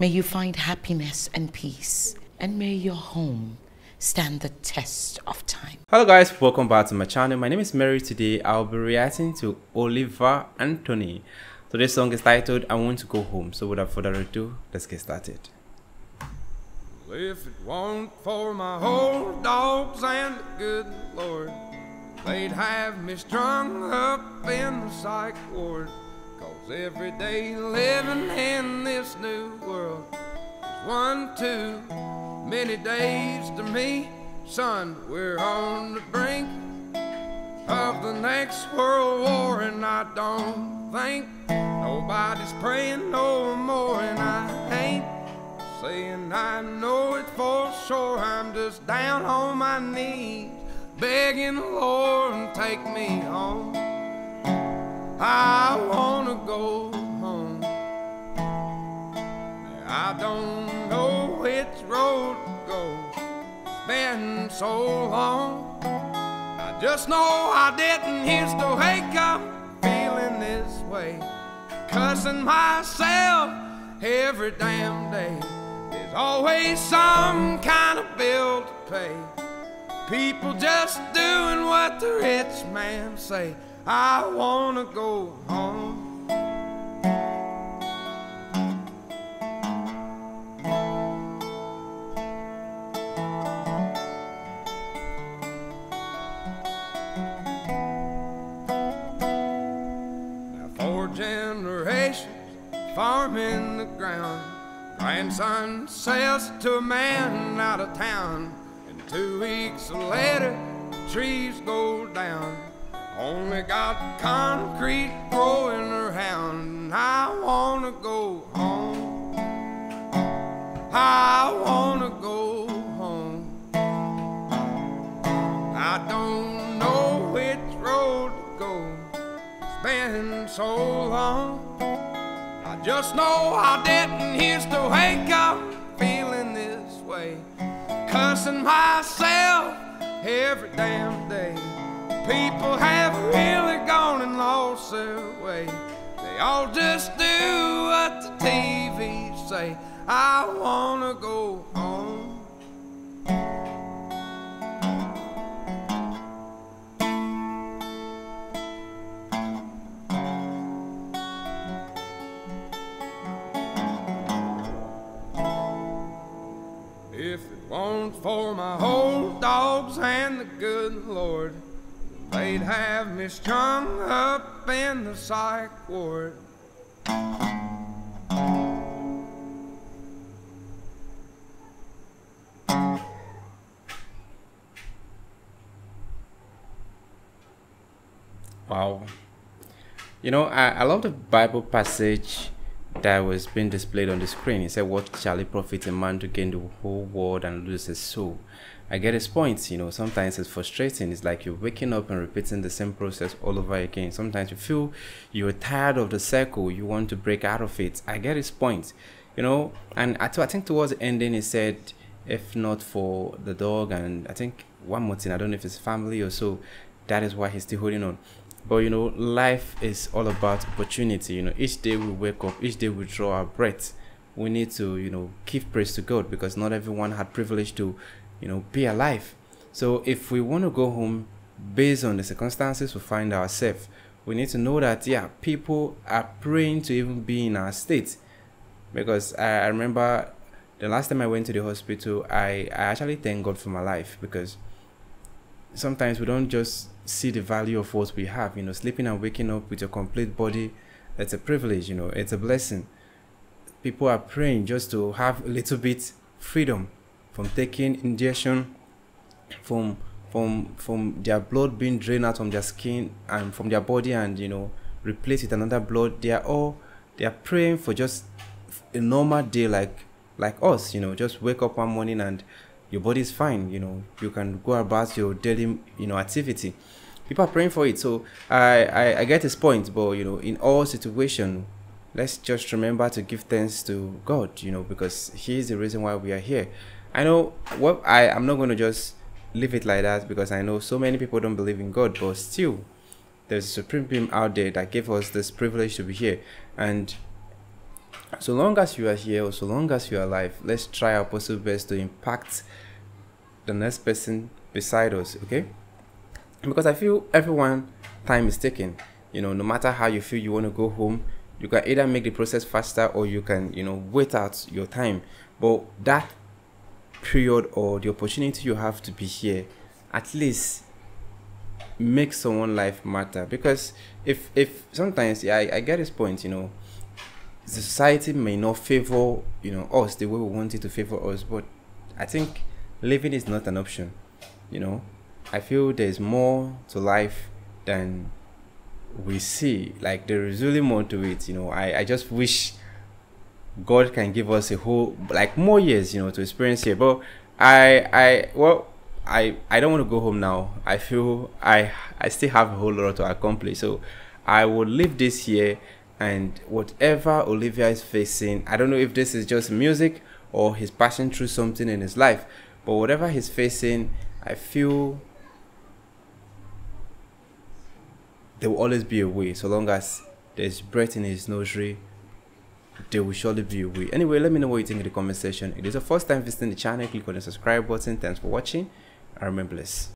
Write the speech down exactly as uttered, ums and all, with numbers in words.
May you find happiness and peace, and may your home stand the test of time. Hello guys, welcome back to my channel. My name is Mary. Today I'll be reacting to Oliver Anthony. Today's song is titled I Want to Go Home. So without further ado, let's get started. Well, if it weren't for my old dogs and the good Lord, they'd have me strung up in the psych ward. Cause every day living in this new world is one too many days to me. Son, we're on the brink of the next world war, and I don't think nobody's praying no more. And I ain't saying I know it for sure, I'm just down on my knees begging the Lord, take me home. I wanna go home. I don't know which road to go, it's been so long. I just know I didn't used to wake up feeling this way, cussing myself every damn day. There's always some kind of bill to pay, people just doing what the rich man say. I wanna go home. Now four generations farming the ground, grandson sells to a man out of town. Two weeks later, the trees go down, only got concrete growing around. I wanna go home. I wanna go home. I don't know which road to go, it's been so long. I just know I didn't used to wake up feeling this way, cussing myself every damn day. People have really gone and lost their way, they all just do what the T V say. I wanna go home. If it weren't for my old dogs and the good Lord, they'd have me strung up in the psych ward. Wow. You know, I, I love the Bible passage that was being displayed on the screen. It said, what shall it profit a man to gain the whole world and lose his soul? I get his point. You know, sometimes it's frustrating. It's like you're waking up and repeating the same process all over again. Sometimes you feel you're tired of the circle, you want to break out of it. I get his point, you know. And I, I think towards the ending it said, if not for the dog, and I think one more thing, I don't know if it's family or so, that is why he's still holding on. But you know, life is all about opportunity. You know, each day we wake up, each day we draw our breath, we need to, you know, give praise to God, because not everyone had privilege to, you know, be alive. So if we want to go home based on the circumstances we find ourselves, we need to know that, yeah, people are praying to even be in our state. Because I, I remember the last time I went to the hospital, I, I actually thank God for my life, because sometimes we don't just see the value of what we have. You know, sleeping and waking up with your complete body, that's a privilege, you know, it's a blessing. People are praying just to have a little bit freedom from taking injection, from from from their blood being drained out from their skin and from their body, and you know, replaced with another blood. They are all they are praying for just a normal day like like us, you know, just wake up one morning and your body is fine, you know, you can go about your daily, you know, activity. People are praying for it. So I I, I get his point, but you know, in all situations, let's just remember to give thanks to God, you know, because He is the reason why we are here. I know what I, I'm not going to just leave it like that, because I know so many people don't believe in God, but still there's a supreme being out there that gave us this privilege to be here. And so long as you are here or so long as you are alive, let's try our possible best to impact the next person beside us, okay? Because I feel everyone time is taken. You know, no matter how you feel you want to go home, you can either make the process faster or you can, you know, wait out your time. But that period or the opportunity you have to be here, at least make someone's life matter. Because if if sometimes, yeah, I, I get this point, you know, the society may not favor, you know, us the way we want it to favor us, but I think living is not an option, you know. I feel there's more to life than we see. Like, there is really more to it, you know. I, I just wish God can give us a whole, like, more years, you know, to experience here. But I, I, well, I, I don't want to go home now. I feel I, I still have a whole lot to accomplish. So I will leave this year, and whatever Olivia is facing, I don't know if this is just music or he's passing through something in his life, but whatever he's facing, I feel there will always be a way. So long as there's breath in his nursery, there will surely be a way. Anyway, let me know what you think in the comment section. If it's your first time visiting the channel, click on the subscribe button. Thanks for watching. I remember this.